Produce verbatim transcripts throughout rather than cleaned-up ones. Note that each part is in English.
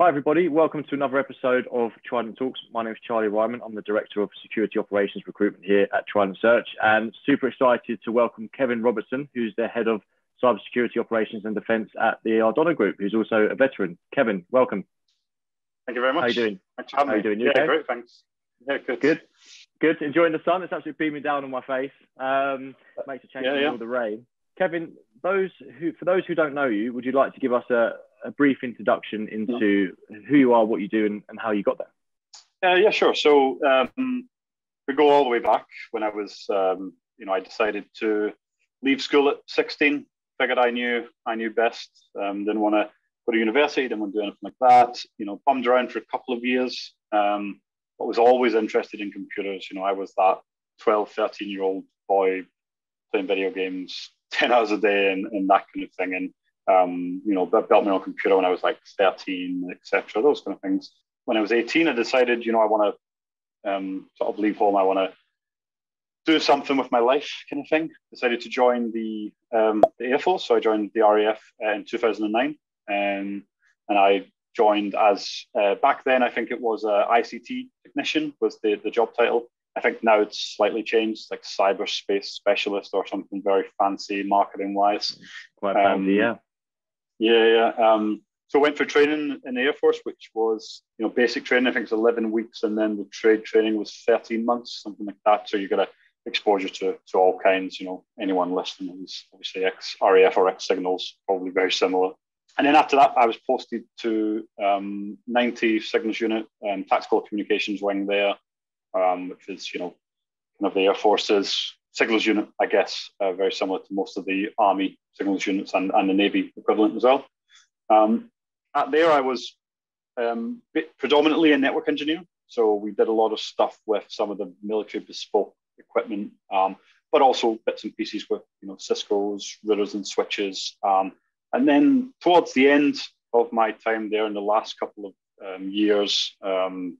Hi everybody, welcome to another episode of Trident Talks. My name is Charlie Ryman. I'm the Director of Security Operations Recruitment here at Trident Search, and super excited to welcome Kevin Robertson, who's the Head of Cybersecurity Operations and Defence at the Ardonagh Group, who's also a veteran. Kevin, welcome. Thank you very much. How are you doing? Thanks for having How are you doing? Me. You yeah, okay? Great, thanks. Yeah, good. Good, good. Enjoying the sun. It's absolutely beaming down on my face. Um, it makes a change yeah, from yeah. all the rain. Kevin, those who, for those who don't know you, would you like to give us a a brief introduction into who you are, what you do, and, and how you got there? Uh, yeah, sure. So um, we go all the way back when I was, um, you know, I decided to leave school at sixteen. Figured I knew I knew best. Um, didn't want to go to university, didn't want to do anything like that. You know, bummed around for a couple of years, um, but was always interested in computers. You know, I was that twelve, thirteen-year-old boy playing video games ten hours a day and, and that kind of thing. And Um, you know, built my own computer when I was like thirteen, et cetera. Those kind of things. When I was eighteen, I decided, you know, I want to um, sort of leave home. I want to do something with my life, kind of thing. Decided to join the, um, the Air Force. So I joined the R A F uh, in two thousand nine, and and I joined as uh, back then I think it was uh, I C T technician was the the job title. I think now it's slightly changed, like cyberspace specialist or something very fancy marketing wise. Quite fancy, um, yeah. Yeah, yeah. Um, so went for training in the Air Force, which was, you know, basic training. I think it's eleven weeks, and then the trade training was thirteen months, something like that. So you got exposure to to all kinds. You know, anyone listening is obviously ex R A F or ex Signals, probably very similar. And then after that, I was posted to um, ninety Signals Unit and um, Tactical Communications Wing there, um, which is, you know, kind of the Air Force's Signals Unit, I guess, uh, very similar to most of the Army Signals Units and, and the Navy equivalent as well. Um, at there, I was um, predominantly a network engineer. So we did a lot of stuff with some of the military bespoke equipment, um, but also bits and pieces with, you know, Cisco's, routers and switches. Um, and then towards the end of my time there in the last couple of um, years, um,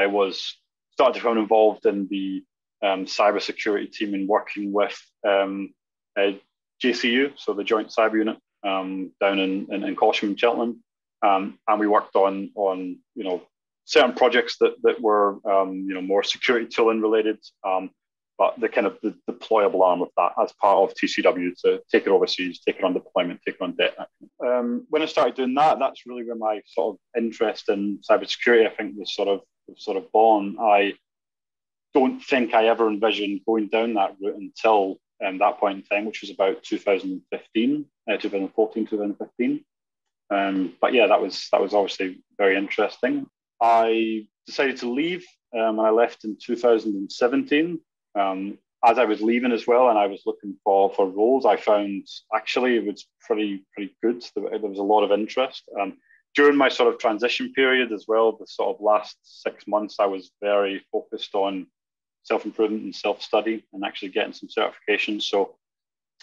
I was started to become involved in the Um, cybersecurity team and working with um, uh, J C U, so the Joint Cyber Unit um, down in in, in Cheltenham, Cheltenham, um, and we worked on on you know certain projects that that were um, you know more security tooling related, um, but the kind of the deployable arm of that as part of T C W to take it overseas, take it on deployment, take it on debt. Um, when I started doing that, that's really where my sort of interest in cybersecurity, I think, was sort of was sort of born. I don't think I ever envisioned going down that route until um, that point in time, which was about two thousand fifteen, uh, two thousand fourteen, two thousand fifteen. Um, but yeah, that was that was obviously very interesting. I decided to leave, um, and I left in two thousand seventeen. Um, as I was leaving as well, and I was looking for for roles, I found actually it was pretty pretty good. There, there was a lot of interest. Um, during my sort of transition period as well, the sort of last six months, I was very focused on self-improvement and self-study and actually getting some certifications. So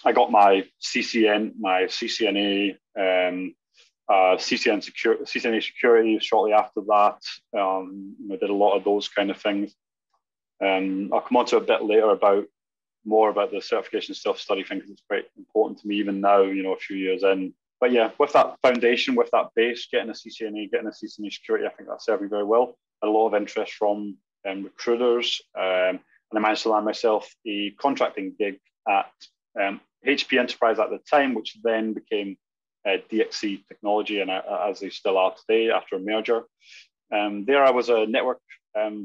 I got my C C N, my C C N A, um, uh, C C N Security, C C N A Security shortly after that. Um, I did a lot of those kind of things. Um, I'll come on to a bit later about more about the certification self-study thing, because it's quite important to me even now, you know, a few years in. But yeah, with that foundation, with that base, getting a C C N A, getting a C C N A Security, I think that served me very well. Had a lot of interest from Um, recruiters, um, and I managed to land myself a contracting gig at um, H P Enterprise at the time, which then became uh, D X C Technology, and uh, as they still are today after a merger. Um, there I was a network um,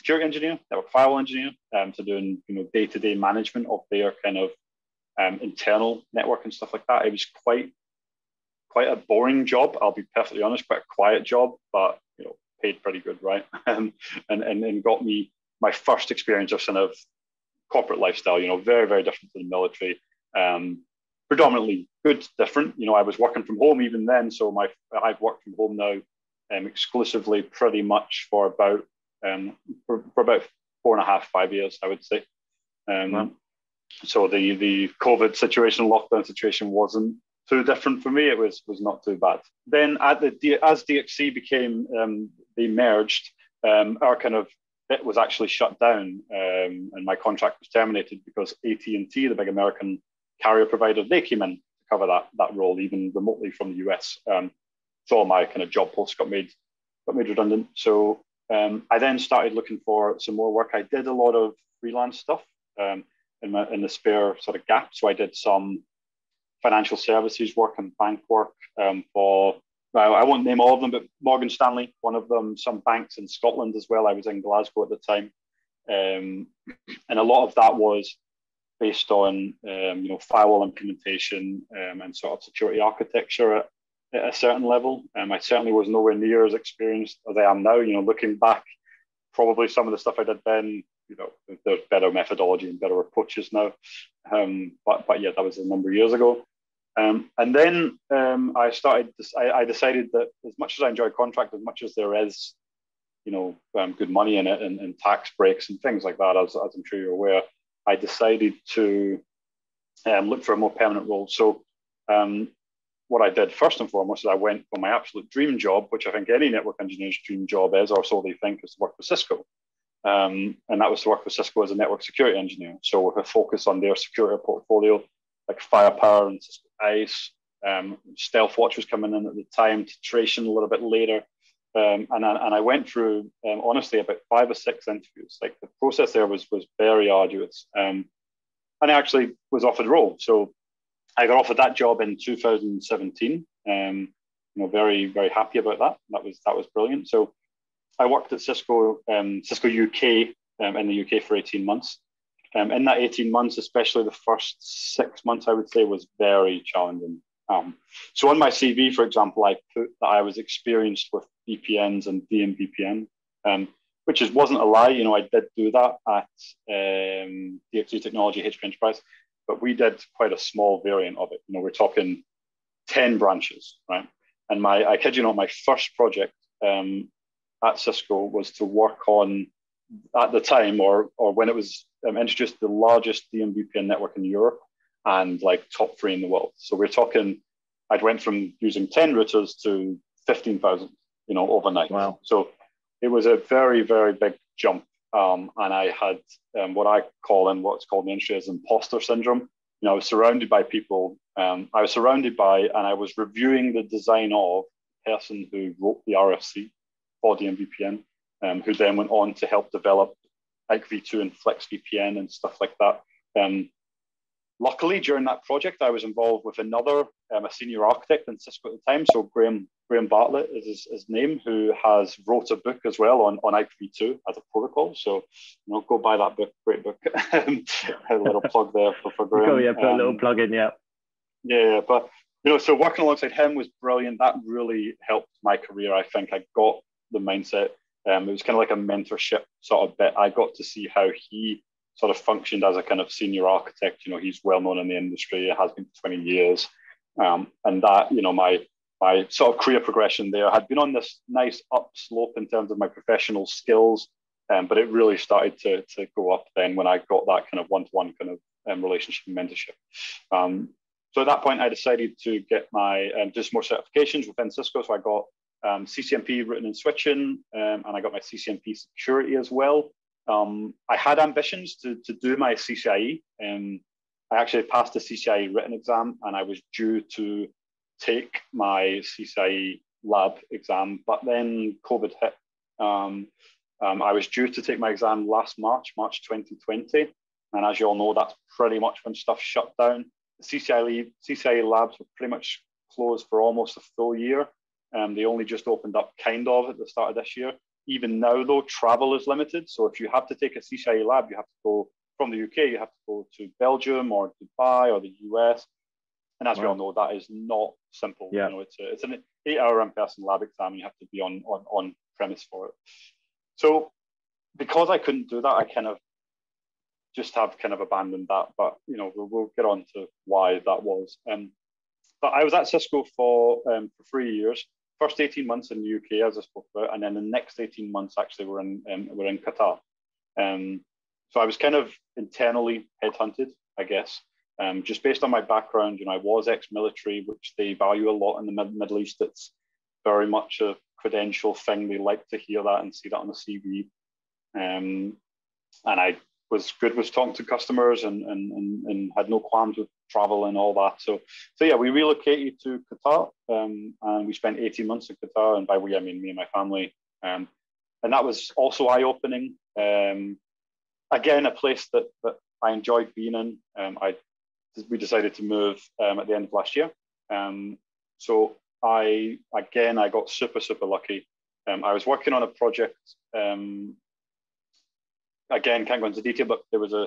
security engineer, network firewall engineer, um, so doing, you know, day-to-day management of their kind of um, internal network and stuff like that. It was quite quite a boring job, I'll be perfectly honest, quite a quiet job, but you know, paid pretty good, right? Um, and, and and got me my first experience of kind of corporate lifestyle, you know, very, very different to the military. Um, predominantly good, different. You know, I was working from home even then. So my I've worked from home now um, exclusively pretty much for about, um, for, for about four and a half, five years, I would say. Um, wow. So the the COVID situation, lockdown situation wasn't too different for me. It was was not too bad. Then at the as D X C became um, they merged, um, our kind of bit was actually shut down, um, and my contract was terminated because A T and T, the big American carrier provider, they came in to cover that that role even remotely from the U S. Um, so all my kind of job posts got made got made redundant. So um, I then started looking for some more work. I did a lot of freelance stuff um, in my in the spare sort of gap. So I did some financial services work and bank work um, for, well, I won't name all of them, but Morgan Stanley, one of them, some banks in Scotland as well. I was in Glasgow at the time. Um, and a lot of that was based on, um, you know, firewall implementation um, and sort of security architecture at, at a certain level. Um, I certainly was nowhere near as experienced as I am now. You know, looking back, probably some of the stuff I did then, you know, there's better methodology and better approaches now. Um, but, but yeah, that was a number of years ago. Um, and then um, I started, I, I decided that as much as I enjoy contract, as much as there is, you know, um, good money in it and, and tax breaks and things like that, as, as I'm sure you're aware, I decided to um, look for a more permanent role. So um, what I did first and foremost is I went for my absolute dream job, which I think any network engineer's dream job is, or so they think, is to work for Cisco. Um, and that was to work for Cisco as a network security engineer. So with a focus on their security portfolio, like Firepower and Cisco ICE, um, Stealthwatch was coming in at the time, Titration a little bit later. Um, and, I, and I went through, um, honestly, about five or six interviews. Like the process there was was very arduous. Um, and I actually was offered a role. So I got offered that job in two thousand seventeen. Um, you know, very, very happy about that. That was that was brilliant. So I worked at Cisco, um, Cisco U K um, in the U K for eighteen months. Um, in that eighteen months, especially the first six months, I would say, was very challenging. Um, so on my C V, for example, I put that I was experienced with V P Ns and D M V P N, um, which is, wasn't a lie. You know, I did do that at um, D X C Technology, H P Enterprise, but we did quite a small variant of it. You know, we're talking ten branches, right? And my, I kid you not, my first project um, at Cisco was to work on, at the time, or or when it was um, introduced, the largest D M V P N network in Europe and like top three in the world. So we're talking, I'd went from using ten routers to fifteen thousand, you know, overnight. Wow. So it was a very, very big jump. Um, and I had um, what I call in what's called in the industry as imposter syndrome. You know, I was surrounded by people. Um, I was surrounded by, and I was reviewing the design of the person who wrote the R F C for D M V P N. Um, who then went on to help develop I K E v two and flex V P N and stuff like that. Um, luckily, during that project, I was involved with another, um, a senior architect in Cisco at the time, so Graham Graham Bartlett is his, his name, who has wrote a book as well on, on I K E v two as a protocol. So, you know, go buy that book, great book. I had a little plug there for, for Graham. Oh, yeah, put um, a little plug in, yeah. Yeah, but, you know, so working alongside him was brilliant. That really helped my career, I think. I got the mindset. Um, it was kind of like a mentorship sort of bit. I got to see how he sort of functioned as a kind of senior architect. You know, he's well known in the industry. It has been for twenty years. Um, and that, you know, my my sort of career progression there had been on this nice upslope in terms of my professional skills. Um, but it really started to, to go up then when I got that kind of one-to-one kind of um, relationship and mentorship. Um, so at that point, I decided to get my, um, just more certifications within Cisco. So I got Um, C C N P written and switching, um, and I got my C C N P security as well. Um, I had ambitions to, to do my C C I E. Um, I actually passed the C C I E written exam, and I was due to take my C C I E lab exam, but then COVID hit. Um, um, I was due to take my exam last March, March twenty twenty. And as you all know, that's pretty much when stuff shut down. The C C I E, C C I E labs were pretty much closed for almost a full year. Um, they only just opened up kind of at the start of this year. Even now, though, travel is limited. So if you have to take a C C I E lab, you have to go from the U K, you have to go to Belgium or Dubai or the U S. And as wow. we all know, that is not simple. Yeah. You know, it's, a, it's an eight-hour in-person lab exam. You have to be on, on, on premise for it. So because I couldn't do that, I kind of just have kind of abandoned that. But, you know, we'll, we'll get on to why that was. Um, but I was at Cisco for, um, for three years. First eighteen months in the U K, as I spoke about, and then the next eighteen months actually were in um, were in Qatar. Um, so I was kind of internally headhunted, I guess, um, just based on my background. You know, I was ex-military, which they value a lot in the Mid- Middle East. It's very much a credential thing. They like to hear that and see that on the C V. Um, and I was good with talking to customers and, and, and, and had no qualms with travel and all that. So, so yeah, we relocated to Qatar um, and we spent eighteen months in Qatar. And by we, I mean me and my family. Um, and that was also eye-opening. Um, again, a place that, that I enjoyed being in. Um, I, we decided to move um, at the end of last year. Um, so I, again, I got super, super lucky. Um, I was working on a project, um, again, can't go into detail, but there was a,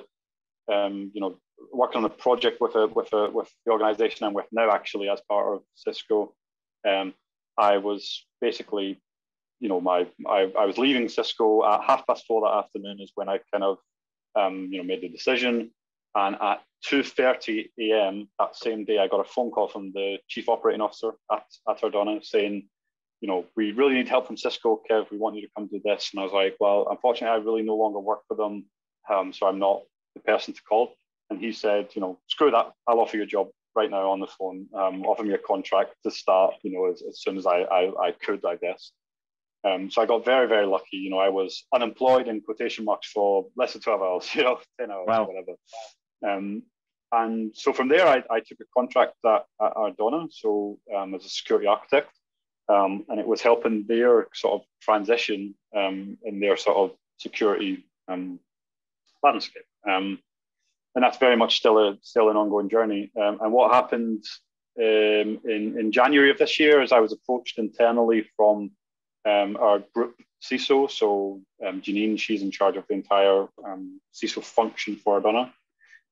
um, you know, working on a project with a, with a, with the organization I'm with now, actually, as part of Cisco. Um, I was basically, you know, my, I, I was leaving Cisco at half past four that afternoon is when I kind of, um, you know, made the decision. And at two thirty a m that same day, I got a phone call from the chief operating officer at, at Ardonagh saying, you know, we really need help from Cisco, Kev, we want you to come do this. And I was like, well, unfortunately, I really no longer work for them. Um, so I'm not the person to call. And he said, you know, screw that. I'll offer you a job right now on the phone. Um, offer me a contract to start, you know, as, as soon as I, I, I could, I guess. Um, so I got very, very lucky. You know, I was unemployed in quotation marks for less than twelve hours, you know, ten hours wow. or whatever. Um, and so from there, I, I took a contract at, at Ardonagh, so um, as a security architect. Um, and it was helping their sort of transition um, in their sort of security um, landscape, um, and that's very much still a still an ongoing journey. Um, and what happened um, in in January of this year is I was approached internally from um, our group C I S O, so um, Janine, she's in charge of the entire um, C I S O function for Ardonagh,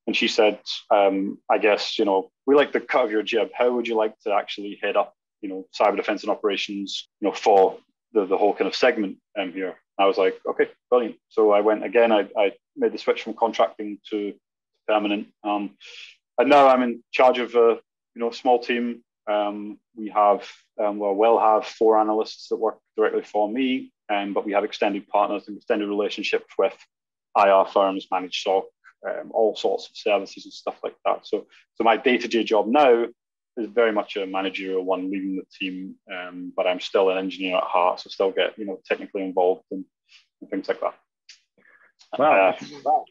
and she said, um, I guess you know we like the cut of your jib. How would you like to actually head up, you know, cyber defense and operations, you know, for the, the whole kind of segment um, here? I was like, okay, brilliant. So I went again, I, I made the switch from contracting to permanent. Um, and now I'm in charge of a, you know, small team. Um, we have, um, well, we'll have four analysts that work directly for me, um, but we have extended partners and extended relationships with I R firms, managed S O C, um, all sorts of services and stuff like that. So, so my day-to-day job now is very much a managerial one, leading the team, um, but I'm still an engineer at heart, so still get, you know, technically involved and, and things like that. Wow, uh, wow.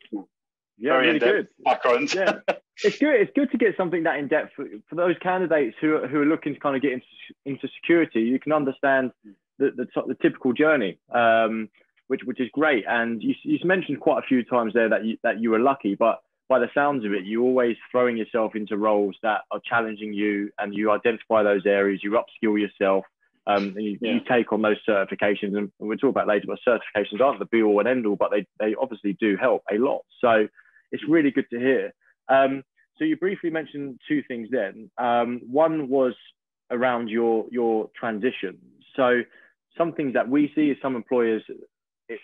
Yeah, very really good background. Yeah, it's good. It's good to get something that in depth for, for those candidates who are, who are looking to kind of get into, into security. You can understand the the, the typical journey, um, which which is great. And you you mentioned quite a few times there that you, that you were lucky, but by the sounds of it, you're always throwing yourself into roles that are challenging you, and you identify those areas, you upskill yourself, um, and you, yeah. you take on those certifications. And we'll talk about later, but certifications aren't the be-all and end-all, but they, they obviously do help a lot. So it's really good to hear. Um, so you briefly mentioned two things then. Um, one was around your, your transition. So some things that we see is some employers... It,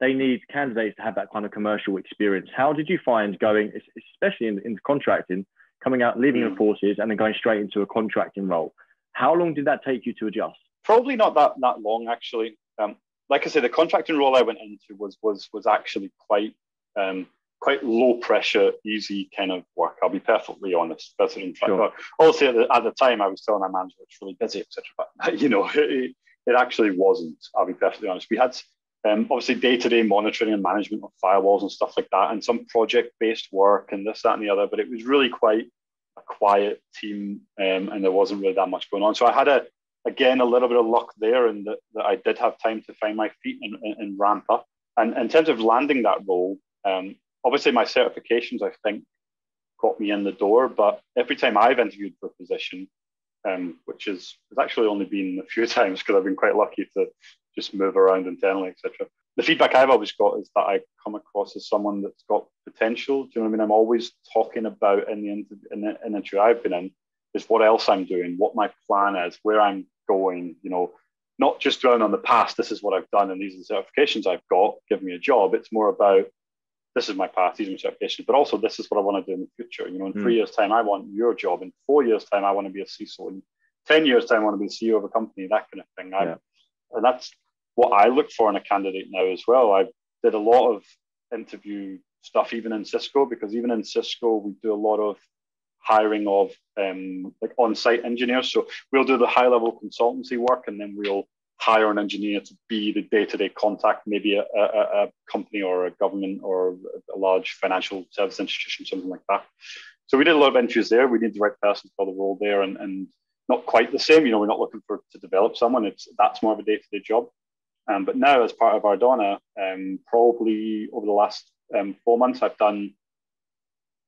they need candidates to have that kind of commercial experience. How did you find going, especially in, in contracting, coming out, leaving mm. the forces and then going straight into a contracting role? How long did that take you to adjust? Probably not that, that long, actually. Um, like I said, the contracting role I went into was, was, was actually quite, um, quite low pressure, easy kind of work. I'll be perfectly honest. That's an sure. Also, at the, at the time I was telling my manager it's really busy, et cetera. But you know, it, it actually wasn't, I'll be perfectly honest. We had, Um, obviously, day-to-day monitoring and management of firewalls and stuff like that, and some project-based work and this, that, and the other. But it was really quite a quiet team, um, and there wasn't really that much going on. So I had a, again, a little bit of luck there, and that, that I did have time to find my feet and, and, and ramp up. And, and in terms of landing that role, um, obviously my certifications, I think, got me in the door. But every time I've interviewed for a position, um, which is has actually only been a few times because I've been quite lucky to just move around internally, et cetera. The feedback I've always got is that I come across as someone that's got potential. Do you know what I mean? I'm always talking about in the interview, in the interview I've been in is what else I'm doing, what my plan is, where I'm going, you know, not just dwelling on the past, this is what I've done and these are the certifications I've got, give me a job. It's more about this is my past, these are my certifications, but also this is what I want to do in the future. You know, in mm. three years' time, I want your job. In four years' time, I want to be a C I S O. In ten years' time, I want to be the C E O of a company, that kind of thing. I, yeah. And that's what I look for in a candidate now as well. I did a lot of interview stuff, even in Cisco, because even in Cisco, we do a lot of hiring of um, like on-site engineers. So we'll do the high-level consultancy work, and then we'll hire an engineer to be the day-to-day contact, maybe a, a, a company or a government or a large financial service institution, something like that. So we did a lot of entries there. We need the right person for the role there, and, and not quite the same. You know, we're not looking for to develop someone. It's that's more of a day-to-day job. Um, but now, as part of Ardonagh, um, probably over the last um, four months, I've done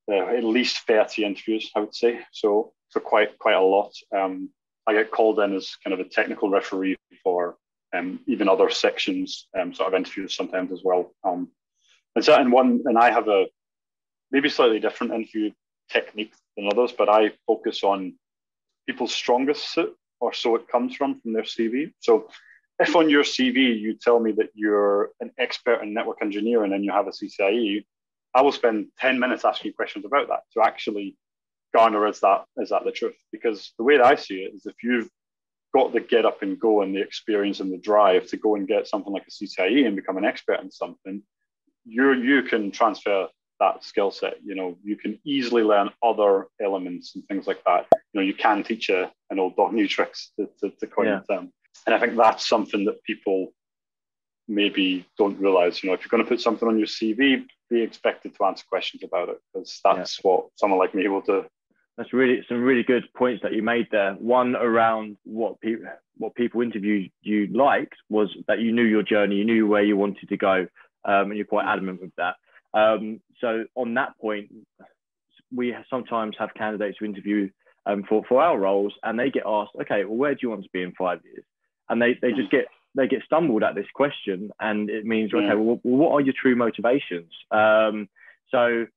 uh, at least thirty interviews, I would say. So, so quite quite a lot. Um, I get called in as kind of a technical referee for um, even other sections, um, sort of interviews sometimes as well. Um, and so, and one, and I have a maybe slightly different interview technique than others, but I focus on people's strongest suit, or so it comes from, from their C V. So, if on your C V you tell me that you're an expert in network engineering and you have a C C I E, I will spend ten minutes asking questions about that to actually garner, is that is that the truth? Because the way that I see it is, if you've got the get up and go and the experience and the drive to go and get something like a C C I E and become an expert in something, you you can transfer that skill set. You know, you can easily learn other elements and things like that. You know, you can teach a, an old dog new tricks, to, to, to coin a term. And I think that's something that people maybe don't realize. You know, if you're going to put something on your C V, be expected to answer questions about it, because that's yeah. what someone like me will do. That's really some really good points that you made there. One around what people what people interviewed you liked was that you knew your journey, you knew where you wanted to go, um, and you're quite adamant with that. Um, so on that point, we sometimes have candidates who interview um, for for our roles, and they get asked, okay, well, where do you want to be in five years? And they they just get they get stumbled at this question, and it means, okay, well, what are your true motivations? Um, so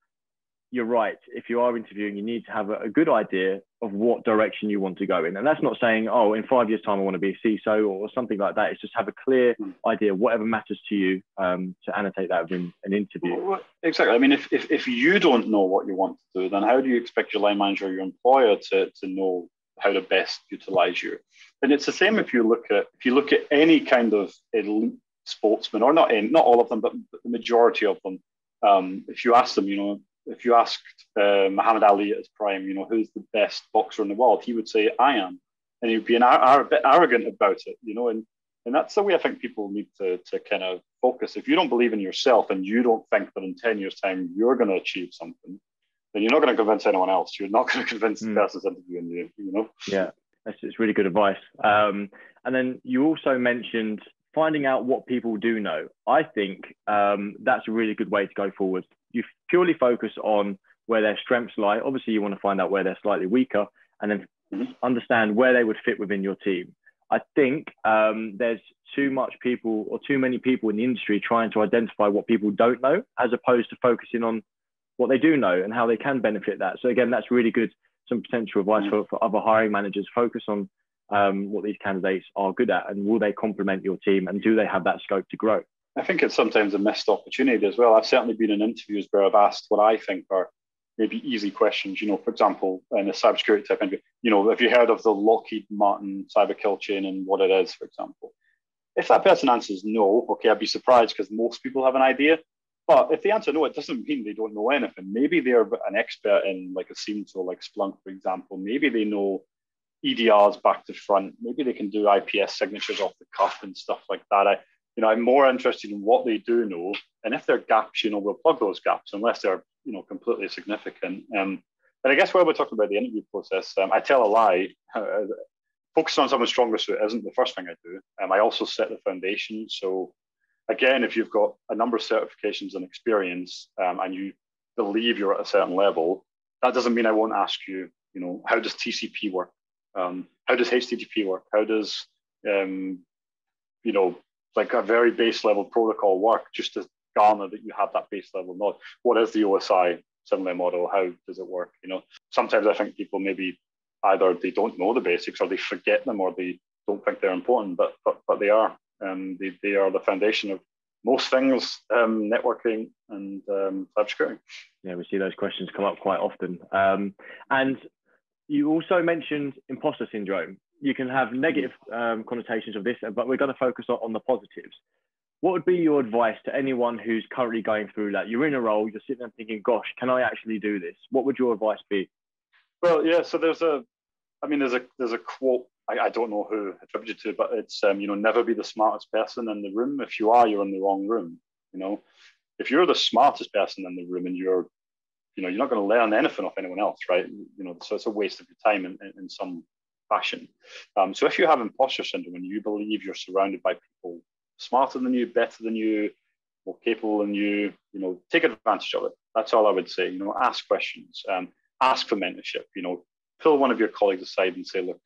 you're right. If you are interviewing, you need to have a good idea of what direction you want to go in. And that's not saying, oh, in five years' time, I want to be a C I S O or something like that. It's just have a clear idea, whatever matters to you, um, to annotate that within an interview. Exactly. I mean, if, if, if you don't know what you want to do, then how do you expect your line manager or your employer to, to know how to best utilize you? And it's the same if you look at, if you look at any kind of elite sportsman, or not, not all of them, but the majority of them, um, if you ask them, you know, if you asked uh, Muhammad Ali at his prime, you know, who's the best boxer in the world, he would say, I am. And he'd be an ar- ar- a bit arrogant about it, you know, and, and that's the way I think people need to, to kind of focus. If you don't believe in yourself and you don't think that in ten years' time you're going to achieve something, then you're not going to convince anyone else. You're not going to convince mm. the person's interviewing you, you know? Yeah, that's it's really good advice. Um, and then you also mentioned finding out what people do know. I think um, that's a really good way to go forward. You purely focus on where their strengths lie. Obviously, you want to find out where they're slightly weaker, and then mm-hmm. understand where they would fit within your team. I think um, there's too much people or too many people in the industry trying to identify what people don't know, as opposed to focusing on what they do know and how they can benefit that. So again, that's really good, some potential advice mm-hmm. for, for other hiring managers. Focus on um, what these candidates are good at, and will they complement your team, and do they have that scope to grow? I think it's sometimes a missed opportunity as well. I've certainly been in interviews where I've asked what I think are maybe easy questions. You know, for example, in a cybersecurity type interview, you know, have you heard of the Lockheed Martin cyber kill chain and what it is, for example? If that person answers no, okay, I'd be surprised, because most people have an idea. But if they answer no, it doesn't mean they don't know anything. Maybe they're an expert in like a C I S O, like Splunk, for example. Maybe they know E D Rs back to front. Maybe they can do I P S signatures off the cuff and stuff like that. I, You know, I'm more interested in what they do know, and if there are gaps, you know, we'll plug those gaps unless they're, you know, completely significant. Um, but I guess while we're talking about the interview process, um, I tell a lie. Uh, focus on someone's stronger suit isn't the first thing I do. Um, I also set the foundation. So again, if you've got a number of certifications and experience, um, and you believe you're at a certain level, that doesn't mean I won't ask you, you know, how does T C P work? Um, how does H T T P work? How does, um, you know, like a very base level protocol work, just to garner that you have that base level knowledge. What is the O S I similar model? How does it work? You know, sometimes I think people maybe either they don't know the basics, or they forget them, or they don't think they're important, but but, but they are. Um, they, they are the foundation of most things, um, networking and um, cybersecurity. Yeah, we see those questions come up quite often. Um, and you also mentioned imposter syndrome. You can have negative um, connotations of this, but we're going to focus on, on the positives. What would be your advice to anyone who's currently going through that? You're in a role, you're sitting there thinking, gosh, can I actually do this? What would your advice be? Well, yeah, so there's a, I mean, there's a, there's a quote I, I don't know who attributed to, but it's, um, you know, never be the smartest person in the room. If you are, you're in the wrong room. You know, if you're the smartest person in the room and you're, you know, you're not going to learn anything off anyone else, right? You know, so it's a waste of your time in, in, in some fashion. Um, so if you have imposter syndrome and you believe you're surrounded by people smarter than you, better than you, more capable than you, you know, take advantage of it. That's all I would say. You know, ask questions, um, ask for mentorship, you know, pull one of your colleagues aside and say, look,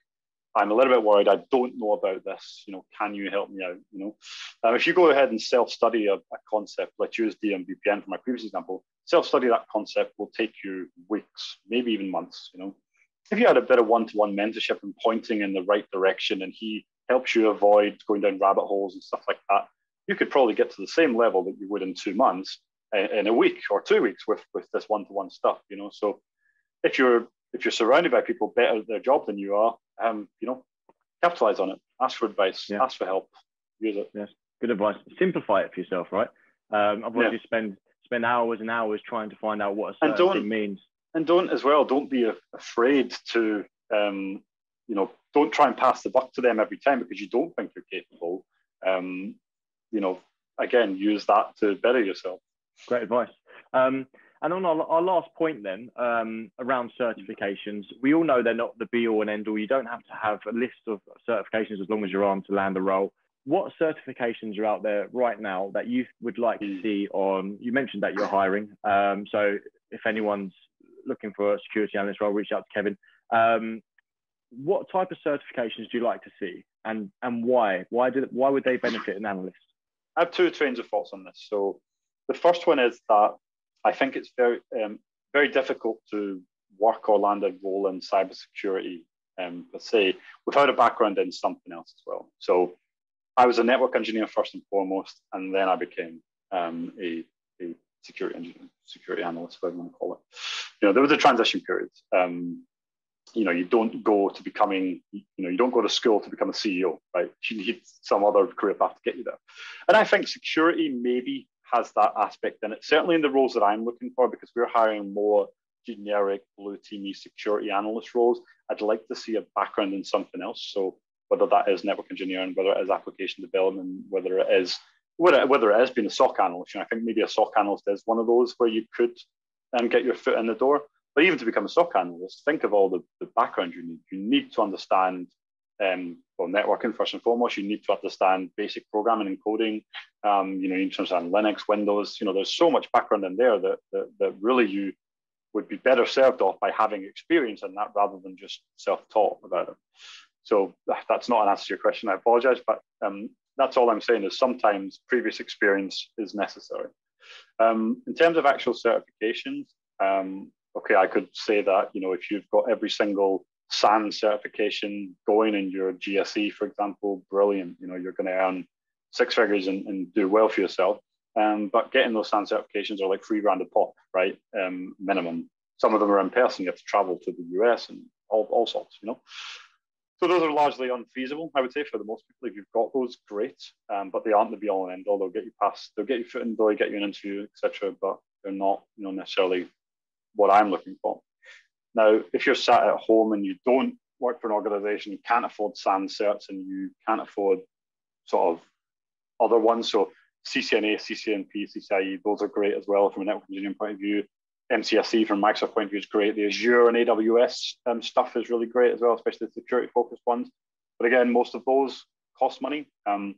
I'm a little bit worried. I don't know about this. You know, can you help me out? You know, um, if you go ahead and self-study a, a concept, let's use D M V P N for my previous example, self-study that concept will take you weeks, maybe even months. You know, if you had a bit of one-to-one mentorship and pointing in the right direction, and he helps you avoid going down rabbit holes and stuff like that, you could probably get to the same level that you would in two months, in a week or two weeks with with this one-to-one stuff. You know, so if you're if you're surrounded by people better at their job than you are, um, you know, capitalize on it. Ask for advice. Yeah. Ask for help. Use it. Yes, good advice. Simplify it for yourself, right? Um, otherwise, yeah. you spend spend hours and hours trying to find out what a certain and don't, thing means. And don't as well. Don't be afraid to, um, you know, don't try and pass the buck to them every time because you don't think you're capable. Um, you know, again, use that to better yourself. Great advice. Um, And on our, our last point then, um, around certifications, we all know they're not the be-all and end-all. You don't have to have a list of certifications as long as you're on to land a role. What certifications are out there right now that you would like to see on? You mentioned that you're hiring. Um, so if anyone's looking for a security analyst role, reach out to Kevin. Um, what type of certifications do you like to see, and, and why? Why, did, why would they benefit an analyst? I have two trains of thoughts on this. So the first one is that I think it's very, um, very difficult to work or land a role in cybersecurity, um, per se, without a background in something else as well. So I was a network engineer first and foremost, and then I became um, a, a security engineer, security analyst, whatever you want to call it. You know, there was a transition period. Um, you know, you don't go to becoming, you know, you don't go to school to become a C E O, right? You need some other career path to get you there. And I think security maybe has that aspect in it, certainly in the roles that I'm looking for, because we're hiring more generic blue teamy security analyst roles. I'd like to see a background in something else. So whether that is network engineering, whether it is application development, whether it is whether, whether it is being a SOC analyst, you know, I think maybe a SOC analyst is one of those where you could um, get your foot in the door. But even to become a SOC analyst, think of all the, the background you need. You need to understand Um, well, networking first and foremost. You need to understand basic programming and coding. Um, you know, you need to understand Linux, Windows. You know, there's so much background in there that, that that really you would be better served off by having experience in that rather than just self-taught about it. So that's not an answer to your question. I apologize, but um, that's all I'm saying is sometimes previous experience is necessary. Um, in terms of actual certifications, um, okay, I could say that, you know, if you've got every single SAN certification going in your G S E, for example, brilliant. You know, you're going to earn six figures and, and do well for yourself. Um, but getting those SAN certifications are like three grand a pop, right? Um, minimum. Some of them are in person. You have to travel to the U S and all, all sorts, you know. So those are largely unfeasible, I would say, for the most people. If you've got those, great. Um, but they aren't the be all and end all. They'll get you past. They'll get you foot in the door, get you an interview, et cetera. But they're not, you know, necessarily what I'm looking for. Now, if you're sat at home and you don't work for an organization, you can't afford SAN certs and you can't afford sort of other ones. So C C N A, C C N P, C C I E, those are great as well from a network engineering point of view. M C S E from Microsoft point of view is great. The Azure and A W S um, stuff is really great as well, especially the security-focused ones. But again, most of those cost money. Um,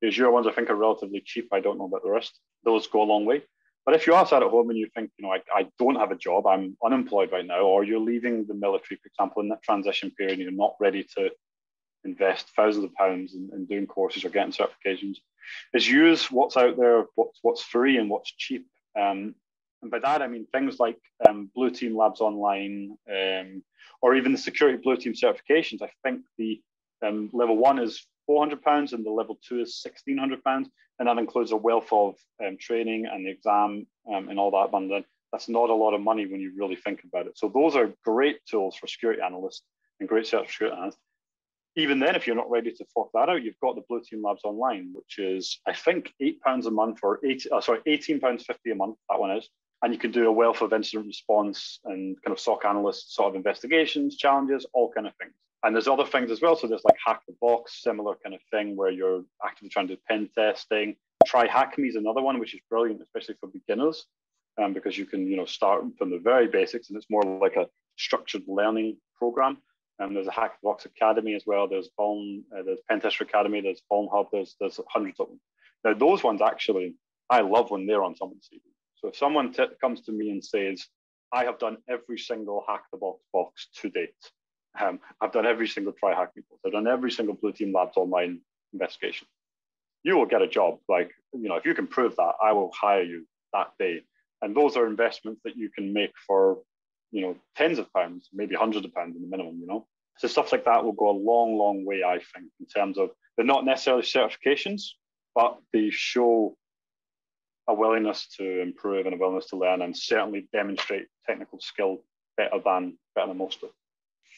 the Azure ones, I think, are relatively cheap. I don't know about the rest. Those go a long way. But if you are sat at home and you think, you know, I, I don't have a job, I'm unemployed right now, or you're leaving the military, for example, in that transition period, and you're not ready to invest thousands of pounds in, in doing courses or getting certifications, is use what's out there, what's, what's free and what's cheap. Um, and by that, I mean things like um, Blue Team Labs Online, um, or even the security Blue Team certifications. I think the um, level one is four hundred pounds and the level two is sixteen hundred pounds, and that includes a wealth of um, training and the exam um, and all that bundle. That's not a lot of money when you really think about it. So those are great tools for security analysts and great search for security analysts. Even then, if you're not ready to fork that out, you've got the Blue Team Labs Online, which is, I think, eight pounds a month or eight, uh, sorry, eighteen pounds fifty a month, that one is. And you can do a wealth of incident response and kind of SOC analyst sort of investigations, challenges, all kind of things. And there's other things as well. So there's like hack the box, similar kind of thing where you're actively trying to do pen testing. Try hack me is another one, which is brilliant, especially for beginners, um, because you can, you know, start from the very basics, and it's more like a structured learning program. And um, there's a hack the box academy as well. There's Vuln, uh, there's Pentester Academy, there's Vuln Hub. There's there's hundreds of them. Now those ones actually, I love when they're on someone's C V. So if someone t comes to me and says, I have done every single hack the box box to date. Um, I've done every single try hack people. I've done every single Blue Team Labs Online investigation. You will get a job. Like, you know, if you can prove that, I will hire you that day. And those are investments that you can make for, you know, tens of pounds, maybe hundreds of pounds in the minimum, you know. So stuff like that will go a long, long way, I think, in terms of they're not necessarily certifications, but they show a willingness to improve and a willingness to learn, and certainly demonstrate technical skill better than better than most of it.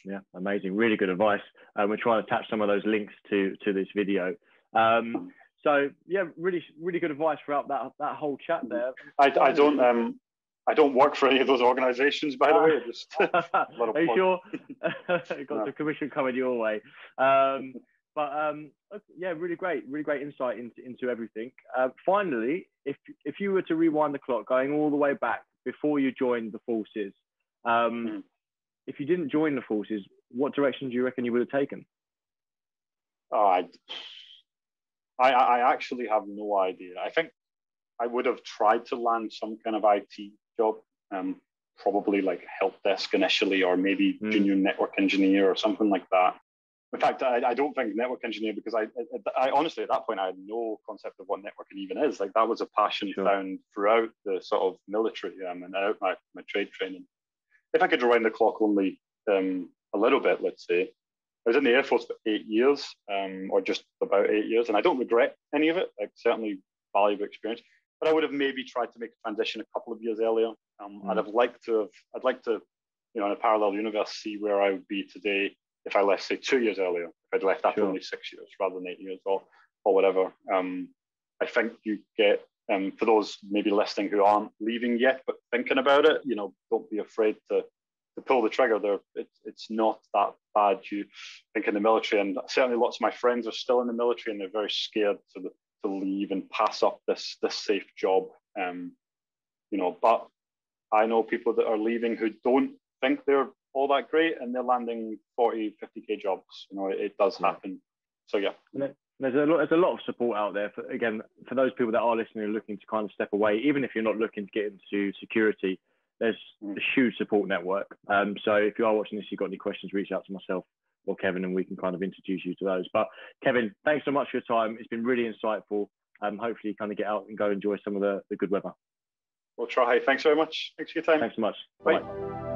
Yeah, amazing, really good advice. And um, we're trying to attach some of those links to to this video. Um, so yeah, really, really good advice throughout that that whole chat there. I, I don't um I don't work for any of those organisations, by the way. Just a little Are you sure? Got no. the commission coming your way. Um, But um, yeah, really great, really great insight into, into everything. Uh, finally, if, if you were to rewind the clock, going all the way back before you joined the forces, um, if you didn't join the forces, what direction do you reckon you would have taken? Oh, I, I, I actually have no idea. I think I would have tried to land some kind of I T job, um, probably like help desk initially, or maybe mm. junior network engineer or something like that. In fact, I, I don't think network engineer, because I, I, I honestly, at that point, I had no concept of what networking even is. Like, that was a passion sure. found throughout the sort of military um, and out my, my trade training. If I could rewind the clock only um, a little bit, let's say, I was in the Air Force for eight years, um, or just about eight years, and I don't regret any of it. Like, certainly valuable experience, but I would have maybe tried to make a transition a couple of years earlier. Um, mm. I'd have liked to have, I'd like to, you know, in a parallel universe, see where I would be today if I left, say, two years earlier. If I'd left after sure. only six years rather than eight years or, or whatever. Um, I think you get, um, for those maybe listening who aren't leaving yet but thinking about it, you know, don't be afraid to, to pull the trigger. There, it, it's not that bad. You think in the military, and certainly lots of my friends are still in the military, and they're very scared to, to leave and pass up this, this safe job. Um, you know, but I know people that are leaving who don't think they're all that great, and they're landing forty, fifty K jobs. You know, it, it does happen. So yeah, there's a lot. There's a lot of support out there. For, again, for those people that are listening and looking to kind of step away, even if you're not looking to get into security, there's mm. a huge support network. Um, so if you are watching this, you've got any questions, reach out to myself or Kevin, and we can kind of introduce you to those. But Kevin, thanks so much for your time. It's been really insightful. Um, hopefully, you kind of get out and go enjoy some of the, the good weather. We'll try. Thanks very much. Thanks for your time. Thanks so much. Bye. Bye.